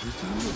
Oh!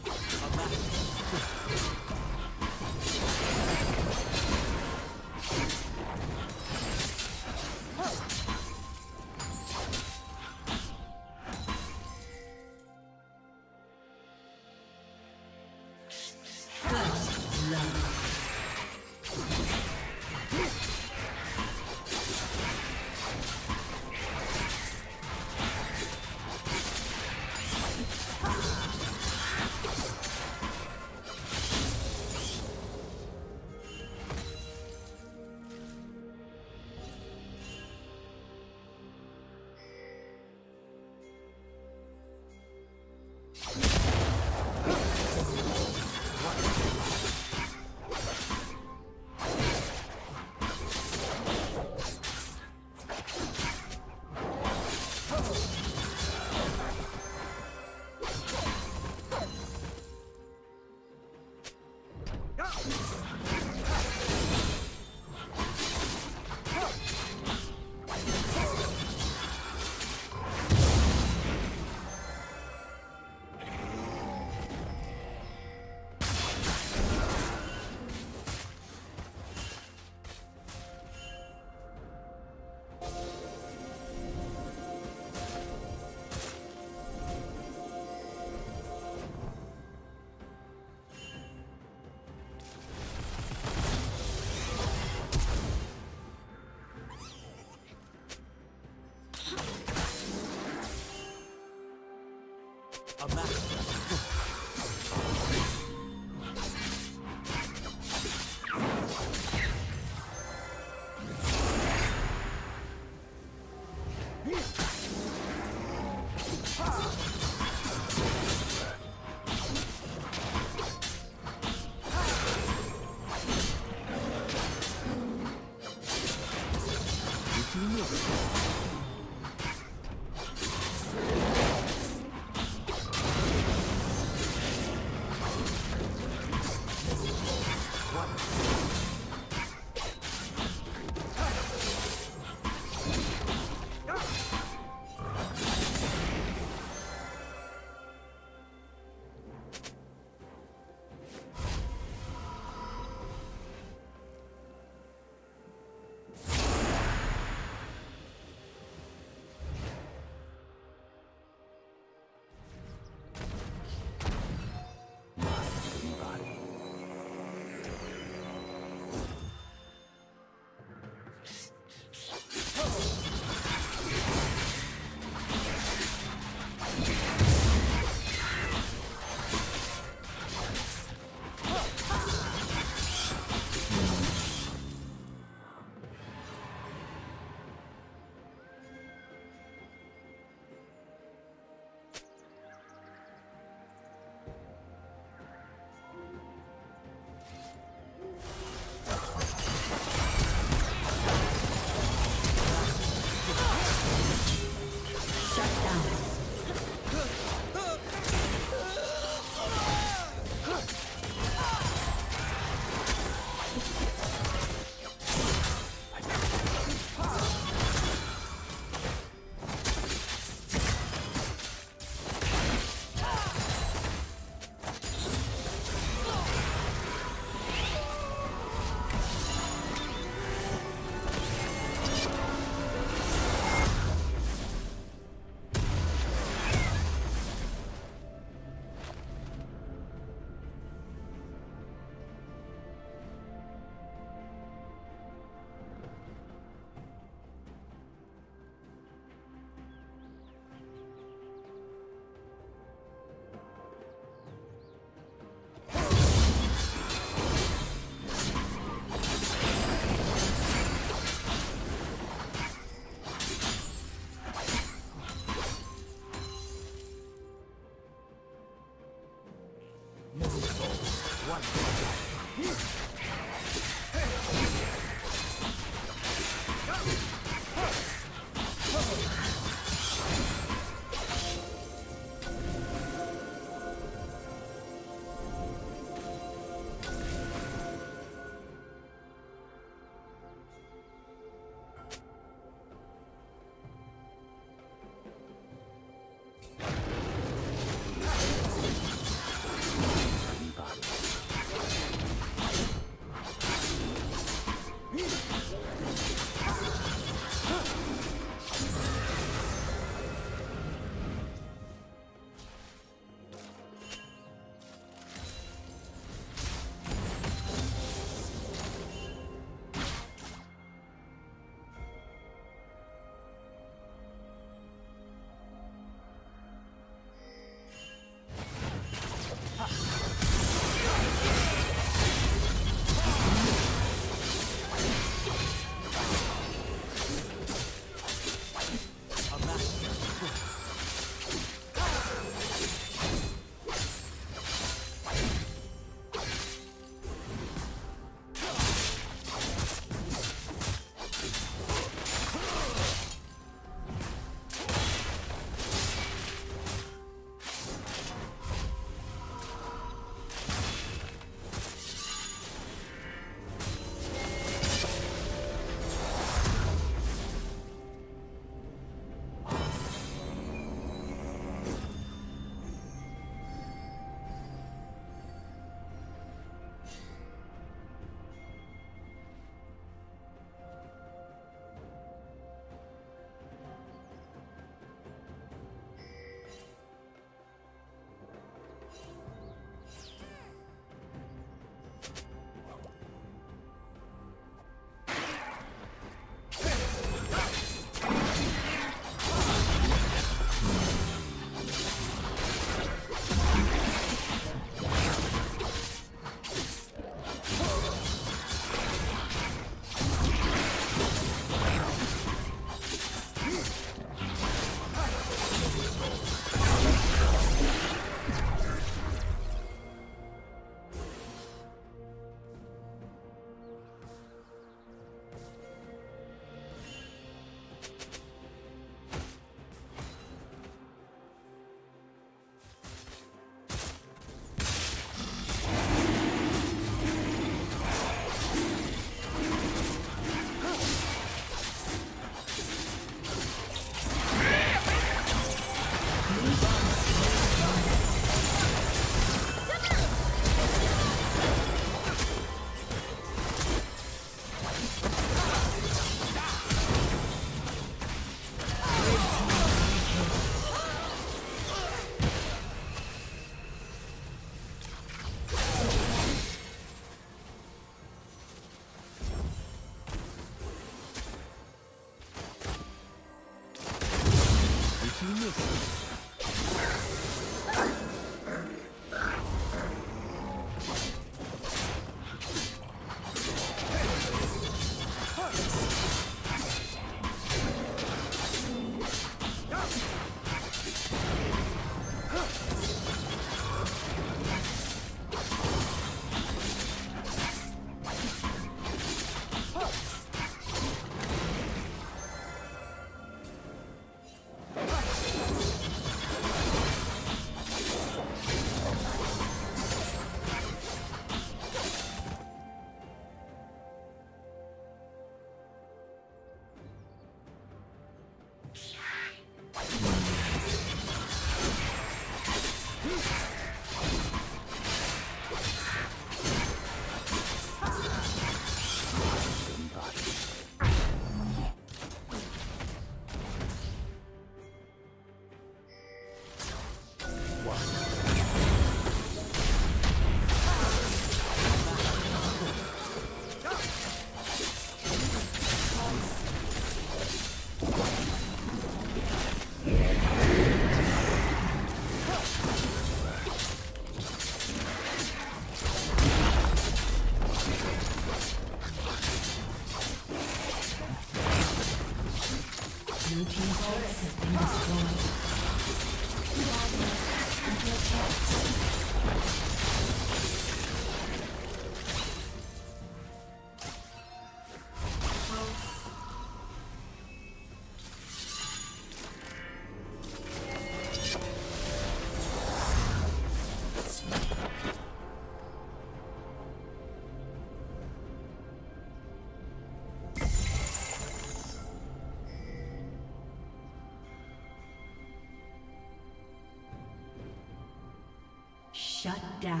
Shut down.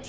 Red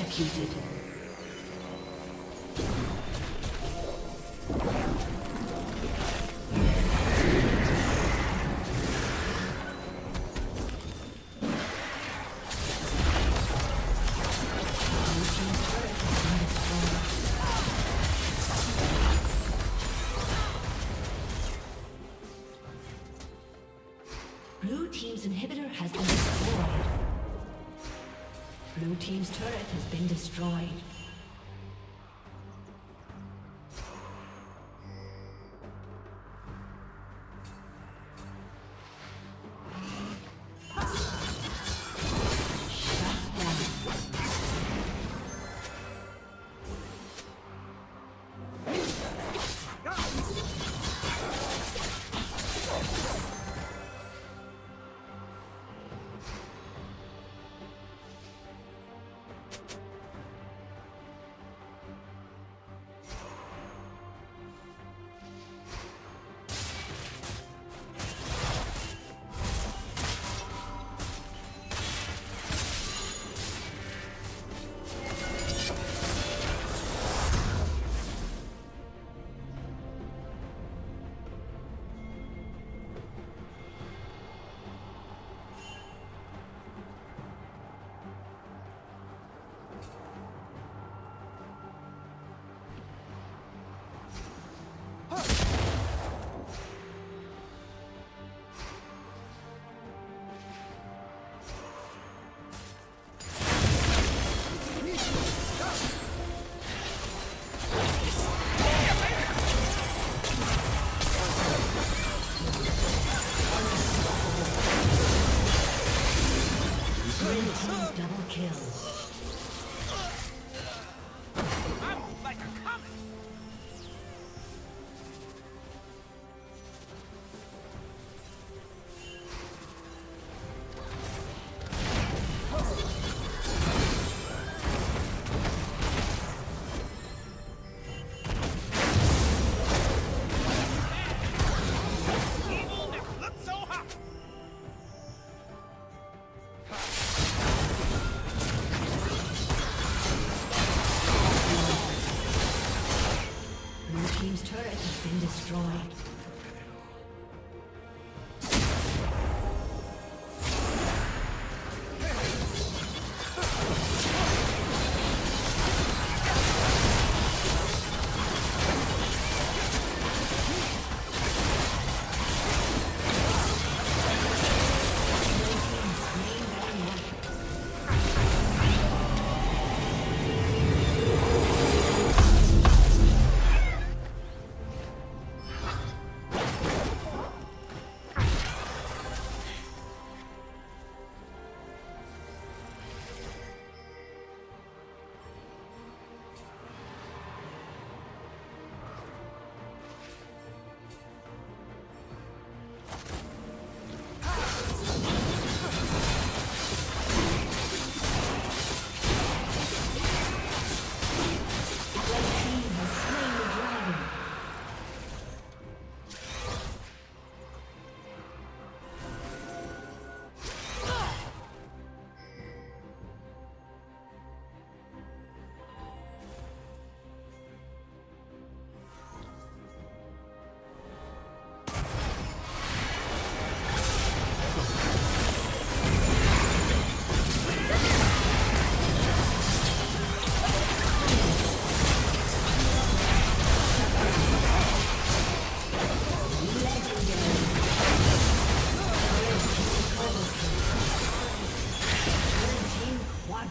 Executed. Blue Team's inhibitor has been destroyed. Blue Team's turret has been destroyed.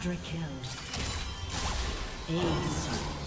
Quadra kill. Ace.